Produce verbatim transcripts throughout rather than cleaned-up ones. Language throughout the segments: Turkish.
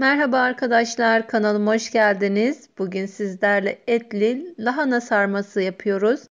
Merhaba arkadaşlar, kanalıma hoş geldiniz. Bugün sizlerle etli lahana sarması yapıyoruz.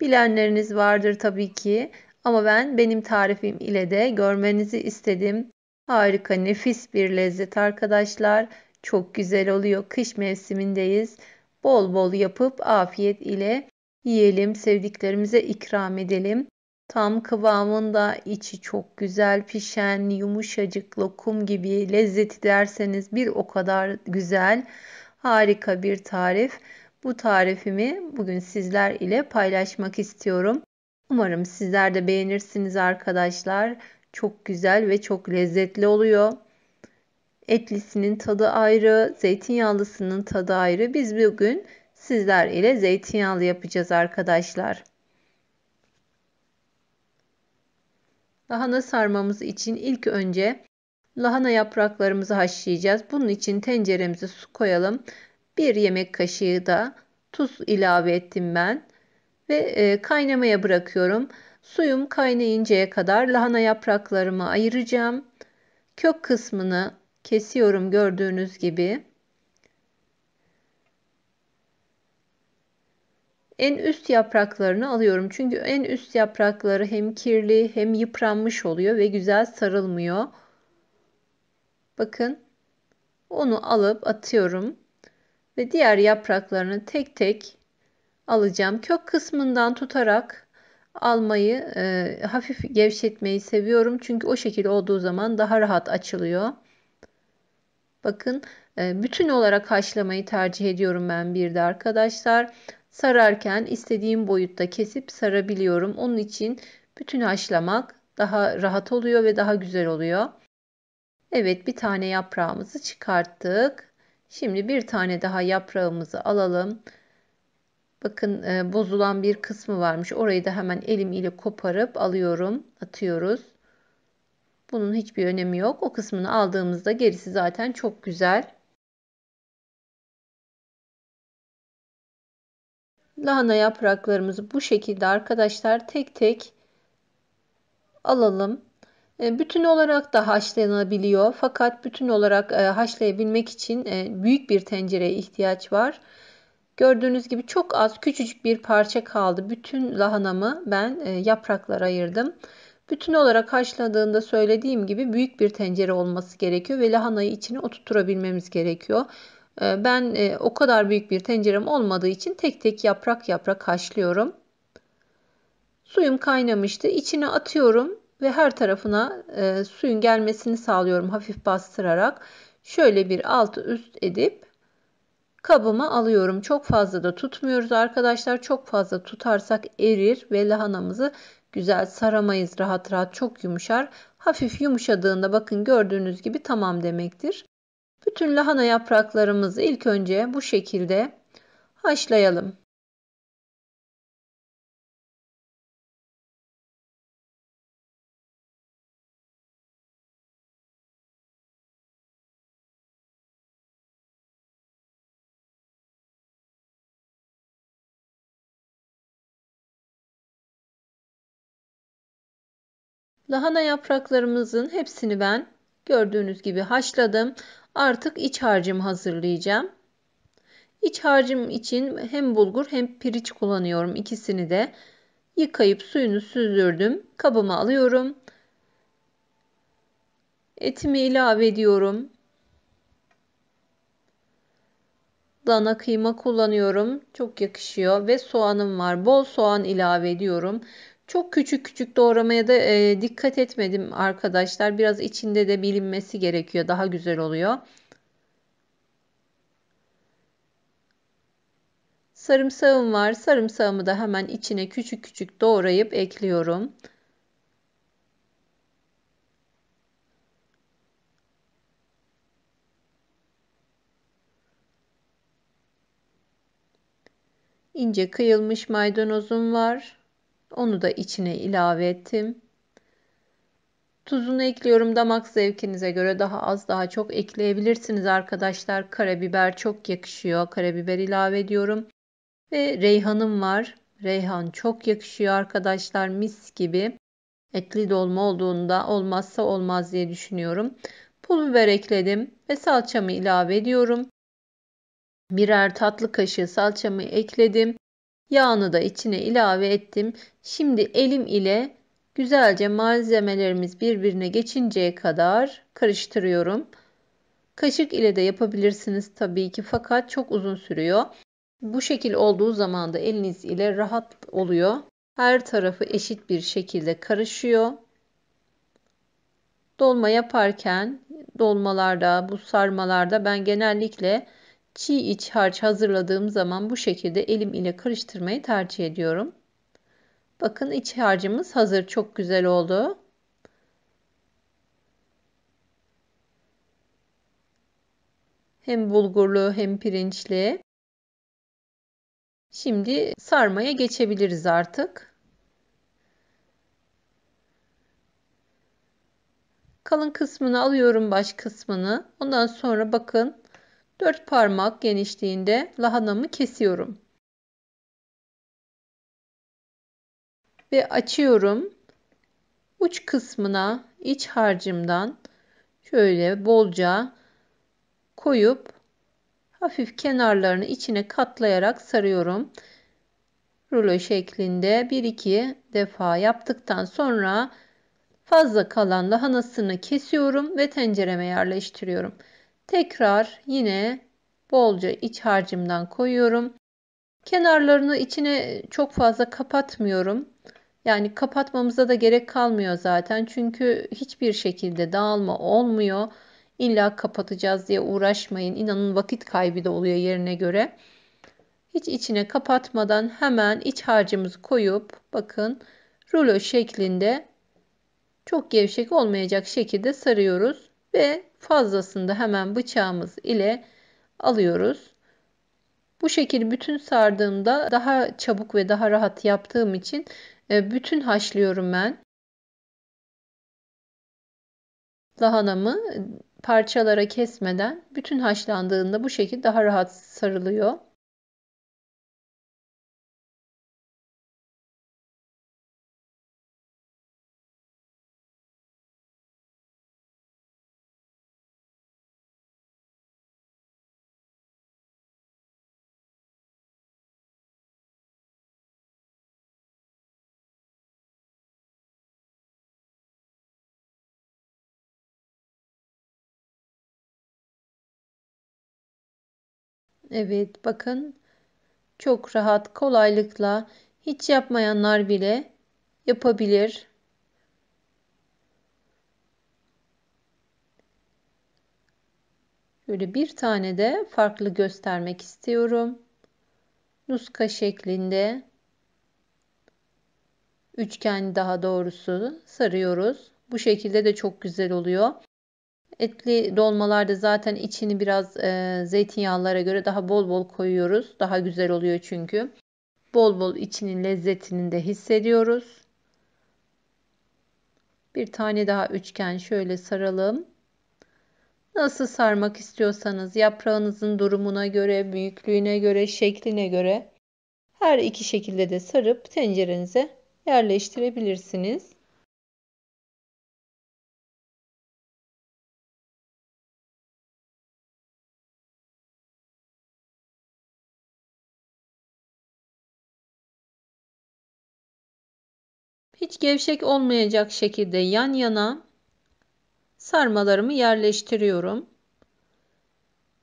Bilenleriniz vardır tabii ki ama ben benim tarifim ile de görmenizi istedim. Harika, nefis bir lezzet arkadaşlar. Çok güzel oluyor. Kış mevsimindeyiz. Bol bol yapıp afiyet ile yiyelim, sevdiklerimize ikram edelim. Tam kıvamında, içi çok güzel pişen, yumuşacık, lokum gibi, lezzeti derseniz bir o kadar güzel, harika bir tarif. Bu tarifimi bugün sizler ile paylaşmak istiyorum. Umarım sizler de beğenirsiniz arkadaşlar. Çok güzel ve çok lezzetli oluyor. Etlisinin tadı ayrı, zeytinyağlısının tadı ayrı. Biz bugün sizler ile zeytinyağlı yapacağız arkadaşlar. Lahana sarmamız için ilk önce lahana yapraklarımızı haşlayacağız. Bunun için tenceremize su koyalım. bir yemek kaşığı da tuz ilave ettim ben. Ve kaynamaya bırakıyorum. Suyum kaynayıncaya kadar lahana yapraklarımı ayıracağım. Kök kısmını kesiyorum gördüğünüz gibi. En üst yapraklarını alıyorum. Çünkü en üst yaprakları hem kirli hem yıpranmış oluyor ve güzel sarılmıyor. Bakın, onu alıp atıyorum. Ve diğer yapraklarını tek tek alacağım. Kök kısmından tutarak almayı, e, hafif gevşetmeyi seviyorum. Çünkü o şekilde olduğu zaman daha rahat açılıyor. Bakın, e, bütün olarak haşlamayı tercih ediyorum ben bir de arkadaşlar. Sararken istediğim boyutta kesip sarabiliyorum. Onun için bütün haşlamak daha rahat oluyor ve daha güzel oluyor. Evet, bir tane yaprağımızı çıkarttık. Şimdi bir tane daha yaprağımızı alalım. Bakın, e, bozulan bir kısmı varmış. Orayı da hemen elim ile koparıp alıyorum, atıyoruz. Bunun hiçbir önemi yok. O kısmını aldığımızda gerisi zaten çok güzel. Lahana yapraklarımızı bu şekilde arkadaşlar tek tek alalım. Bütün olarak da haşlanabiliyor. Fakat bütün olarak haşlayabilmek için büyük bir tencereye ihtiyaç var. Gördüğünüz gibi çok az, küçücük bir parça kaldı. Bütün lahanamı ben yapraklara ayırdım. Bütün olarak haşladığında söylediğim gibi büyük bir tencere olması gerekiyor ve lahanayı içine oturtturabilmemiz gerekiyor. Ben o kadar büyük bir tencerem olmadığı için tek tek yaprak yaprak haşlıyorum. Suyum kaynamıştı. İçine atıyorum ve her tarafına suyun gelmesini sağlıyorum hafif bastırarak. Şöyle bir alt üst edip kabıma alıyorum. Çok fazla da tutmuyoruz arkadaşlar. Çok fazla tutarsak erir ve lahanamızı güzel saramayız, rahat rahat çok yumuşar. Hafif yumuşadığında bakın gördüğünüz gibi tamam demektir. Bütün lahana yapraklarımızı ilk önce bu şekilde haşlayalım. Lahana yapraklarımızın hepsini ben gördüğünüz gibi haşladım. Artık iç harcımı hazırlayacağım. İç harcım için hem bulgur hem pirinç kullanıyorum. İkisini de yıkayıp suyunu süzdürdüm. Kabıma alıyorum. Etimi ilave ediyorum. Dana kıyma kullanıyorum. Çok yakışıyor. Ve soğanım var. Bol soğan ilave ediyorum. Çok küçük küçük doğramaya da e, dikkat etmedim arkadaşlar. Biraz içinde de bilinmesi gerekiyor. Daha güzel oluyor. Sarımsağım var. Sarımsağımı da hemen içine küçük küçük doğrayıp ekliyorum. İnce kıyılmış maydanozum var. Onu da içine ilave ettim. Tuzunu ekliyorum. Damak zevkinize göre daha az daha çok ekleyebilirsiniz arkadaşlar. Karabiber çok yakışıyor. Karabiber ilave ediyorum. Ve reyhanım var. Reyhan çok yakışıyor arkadaşlar. Mis gibi. Etli dolma olduğunda olmazsa olmaz diye düşünüyorum. Pul biber ekledim ve salçamı ilave ediyorum. Birer tatlı kaşığı salçamı ekledim. Yağını da içine ilave ettim. Şimdi elim ile güzelce malzemelerimiz birbirine geçinceye kadar karıştırıyorum. Kaşık ile de yapabilirsiniz tabii ki, fakat çok uzun sürüyor. Bu şekil olduğu zaman da eliniz ile rahat oluyor. Her tarafı eşit bir şekilde karışıyor. Dolma yaparken dolmalarda, bu sarmalarda ben genellikle çiğ iç harç hazırladığım zaman bu şekilde elim ile karıştırmayı tercih ediyorum. Bakın iç harcımız hazır. Çok güzel oldu. Hem bulgurlu hem pirinçli. Şimdi sarmaya geçebiliriz artık. Kalın kısmını alıyorum, baş kısmını. Ondan sonra bakın dört parmak genişliğinde lahanamı kesiyorum. Ve açıyorum. Uç kısmına iç harcımdan şöyle bolca koyup hafif kenarlarını içine katlayarak sarıyorum. Rulo şeklinde bir iki defa yaptıktan sonra fazla kalan lahanasını kesiyorum ve tencereme yerleştiriyorum. Tekrar yine bolca iç harcımdan koyuyorum. Kenarlarını içine çok fazla kapatmıyorum. Yani kapatmamıza da gerek kalmıyor zaten. Çünkü hiçbir şekilde dağılma olmuyor. İlla kapatacağız diye uğraşmayın. İnanın vakit kaybı da oluyor yerine göre. Hiç içine kapatmadan hemen iç harcımızı koyup bakın rulo şeklinde çok gevşek olmayacak şekilde sarıyoruz. Ve fazlasını da hemen bıçağımız ile alıyoruz. Bu şekil bütün sardığımda daha çabuk ve daha rahat yaptığım için bütün haşlıyorum ben. Lahanamı parçalara kesmeden bütün haşlandığında bu şekil daha rahat sarılıyor. Evet bakın çok rahat, kolaylıkla hiç yapmayanlar bile yapabilir. Şöyle bir tane de farklı göstermek istiyorum. Nuska şeklinde, üçgen daha doğrusu sarıyoruz. Bu şekilde de çok güzel oluyor. Etli dolmalarda zaten içini biraz e, zeytinyağlara göre daha bol bol koyuyoruz. Daha güzel oluyor çünkü. Bol bol içinin lezzetini de hissediyoruz. Bir tane daha üçgen şöyle saralım. Nasıl sarmak istiyorsanız yaprağınızın durumuna göre, büyüklüğüne göre, şekline göre her iki şekilde de sarıp tencerenize yerleştirebilirsiniz. Hiç gevşek olmayacak şekilde yan yana sarmalarımı yerleştiriyorum.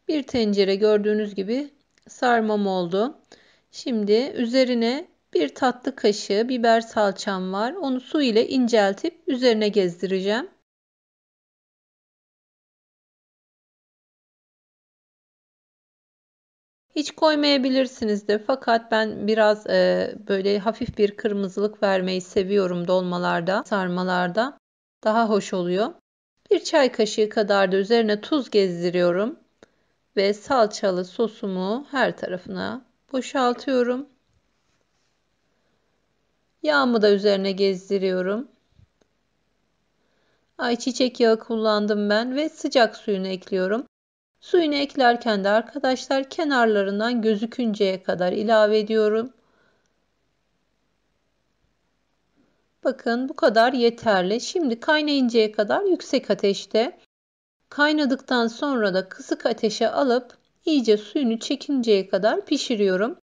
Bir tencere gördüğünüz gibi sarmam oldu. Şimdi üzerine bir tatlı kaşığı biber salçam var. Onu su ile inceltip üzerine gezdireceğim. Hiç koymayabilirsiniz de, fakat ben biraz e, böyle hafif bir kırmızılık vermeyi seviyorum dolmalarda, sarmalarda. Daha hoş oluyor. Bir çay kaşığı kadar da üzerine tuz gezdiriyorum. Ve salçalı sosumu her tarafına boşaltıyorum. Yağımı da üzerine gezdiriyorum. Ayçiçek yağı kullandım ben ve sıcak suyunu ekliyorum. Suyunu eklerken de arkadaşlar kenarlarından gözükünceye kadar ilave ediyorum. Bakın bu kadar yeterli. Şimdi kaynayıncaya kadar yüksek ateşte Kaynadıktan sonra da kısık ateşe alıp iyice suyunu çekinceye kadar pişiriyorum.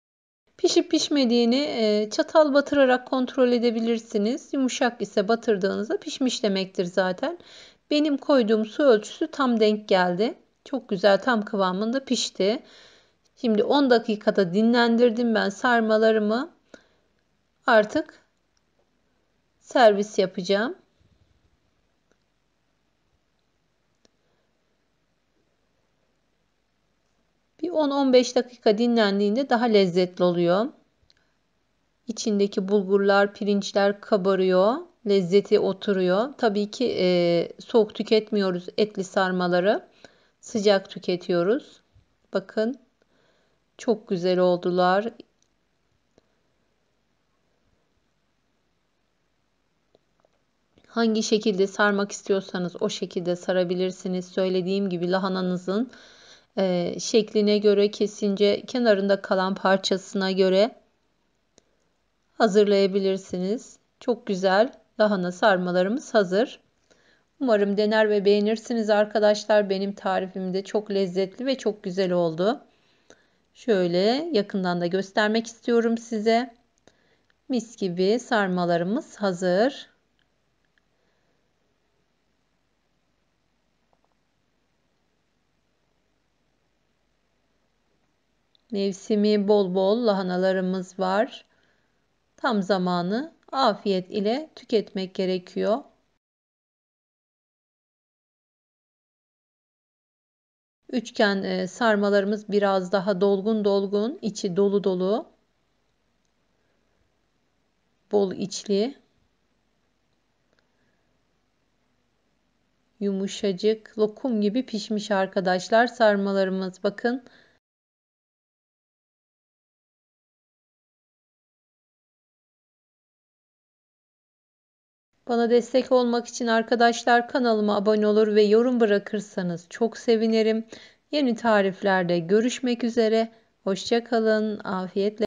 Pişip pişmediğini çatal batırarak kontrol edebilirsiniz. Yumuşak ise batırdığınızda pişmiş demektir zaten. Benim koyduğum su ölçüsü tam denk geldi. Çok güzel, tam kıvamında pişti. Şimdi on dakikada dinlendirdim ben sarmalarımı. Artık servis yapacağım. Bir on on beş dakika dinlendiğinde daha lezzetli oluyor. İçindeki bulgurlar, pirinçler kabarıyor. Lezzeti oturuyor. Tabii ki e, soğuk tüketmiyoruz etli sarmaları. Sıcak tüketiyoruz. Bakın çok güzel oldular. Hangi şekilde sarmak istiyorsanız o şekilde sarabilirsiniz. Söylediğim gibi lahananızın e, şekline göre, kesince kenarında kalan parçasına göre hazırlayabilirsiniz. Çok güzel lahana sarmalarımız hazır. Umarım dener ve beğenirsiniz arkadaşlar. Benim tarifim de çok lezzetli ve çok güzel oldu. Şöyle yakından da göstermek istiyorum size. Mis gibi sarmalarımız hazır. Mevsimi bol bol lahanalarımız var. Tam zamanı, afiyet ile tüketmek gerekiyor. Üçgen sarmalarımız biraz daha dolgun dolgun, içi dolu dolu, bol içli, yumuşacık, lokum gibi pişmiş arkadaşlar sarmalarımız. Bakın. Bana destek olmak için arkadaşlar kanalıma abone olur ve yorum bırakırsanız çok sevinirim. Yeni tariflerde görüşmek üzere. Hoşça kalın. Afiyetle.